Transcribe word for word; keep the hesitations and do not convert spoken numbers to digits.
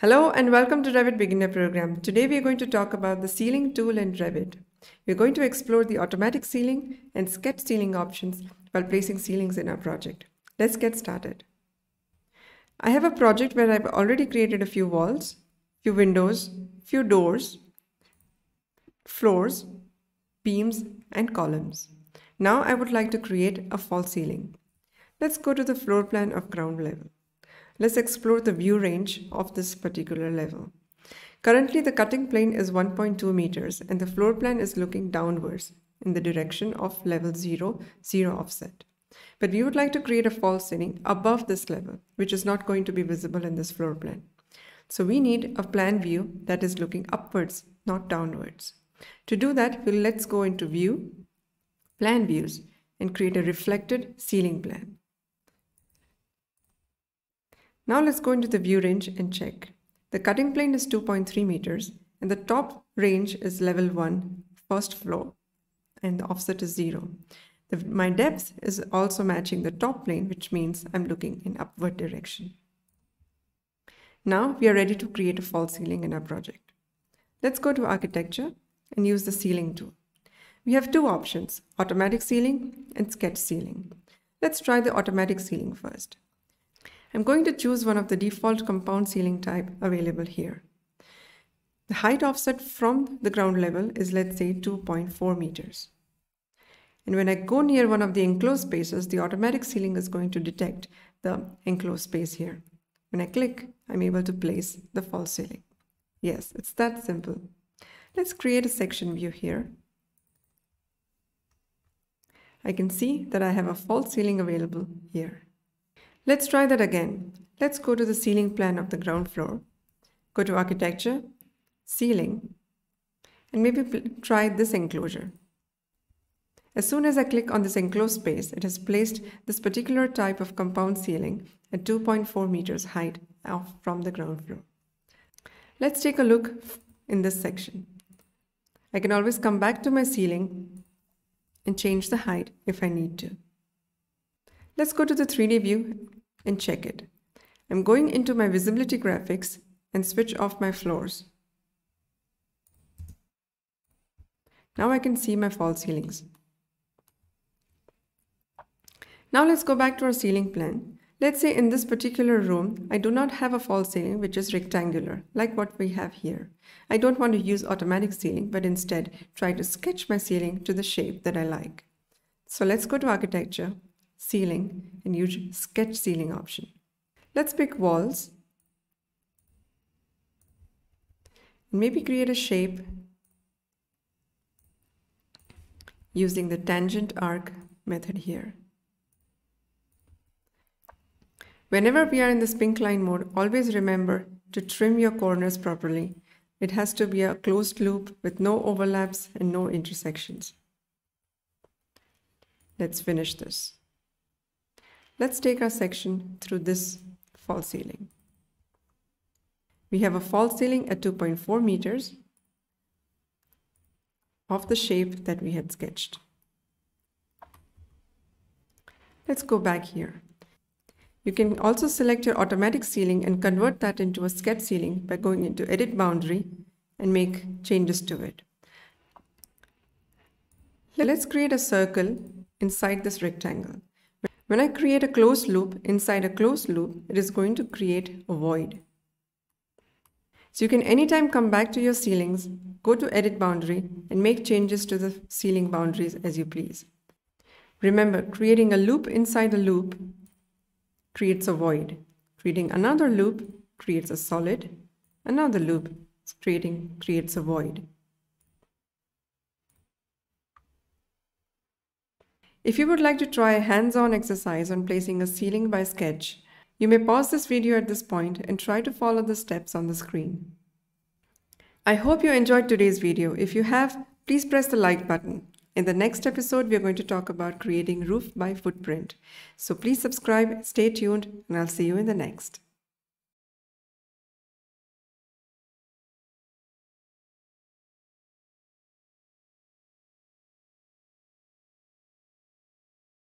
Hello and welcome to Revit Beginner Program. Today we are going to talk about the ceiling tool in Revit. We are going to explore the automatic ceiling and sketch ceiling options while placing ceilings in our project. Let's get started. I have a project where I've already created a few walls, few windows, few doors, floors, beams and columns. Now I would like to create a false ceiling. Let's go to the floor plan of ground level. Let's explore the view range of this particular level. Currently, the cutting plane is one point two meters and the floor plan is looking downwards in the direction of level zero, zero offset. But we would like to create a false ceiling above this level, which is not going to be visible in this floor plan. So we need a plan view that is looking upwards, not downwards. To do that, we'll, let's go into view, plan views, and create a reflected ceiling plan. Now let's go into the view range and check. The cutting plane is two point three meters and the top range is level one, first floor, and the offset is zero. The, my depth is also matching the top plane, which means I'm looking in upward direction. Now we are ready to create a false ceiling in our project. Let's go to architecture and use the ceiling tool. We have two options, automatic ceiling and sketch ceiling. Let's try the automatic ceiling first. I'm going to choose one of the default compound ceiling type available here. The height offset from the ground level is, let's say, two point four meters. And when I go near one of the enclosed spaces, the automatic ceiling is going to detect the enclosed space here. When I click, I'm able to place the false ceiling. Yes, it's that simple. Let's create a section view here. I can see that I have a false ceiling available here. Let's try that again. Let's go to the ceiling plan of the ground floor, go to architecture, ceiling, and maybe try this enclosure. As soon as I click on this enclosed space, it has placed this particular type of compound ceiling at two point four meters height off from the ground floor. Let's take a look in this section. I can always come back to my ceiling and change the height if I need to. Let's go to the three D view and check it. I'm going into my visibility graphics and switch off my floors. Now I can see my false ceilings. Now let's go back to our ceiling plan. Let's say in this particular room, I do not have a false ceiling which is rectangular, like what we have here. I don't want to use automatic ceiling, but instead try to sketch my ceiling to the shape that I like. So let's go to architecture, ceiling, and use sketch ceiling option. Let's pick walls. Maybe create a shape using the tangent arc method here. Whenever we are in this pink line mode, always remember to trim your corners properly. It has to be a closed loop with no overlaps and no intersections. Let's finish this. Let's take our section through this false ceiling. We have a false ceiling at two point four meters of the shape that we had sketched. Let's go back here. You can also select your automatic ceiling and convert that into a sketch ceiling by going into Edit Boundary and make changes to it. Let's create a circle inside this rectangle. When I create a closed loop inside a closed loop, it is going to create a void. So you can anytime come back to your ceilings, go to Edit Boundary and make changes to the ceiling boundaries as you please. Remember, creating a loop inside a loop creates a void. Creating another loop creates a solid. Another loop creating, creates a void. If you would like to try a hands-on exercise on placing a ceiling by sketch, you may pause this video at this point and try to follow the steps on the screen. I hope you enjoyed today's video. If you have, please press the like button. In the next episode, we are going to talk about creating roof by footprint. So please subscribe, stay tuned, and I'll see you in the next.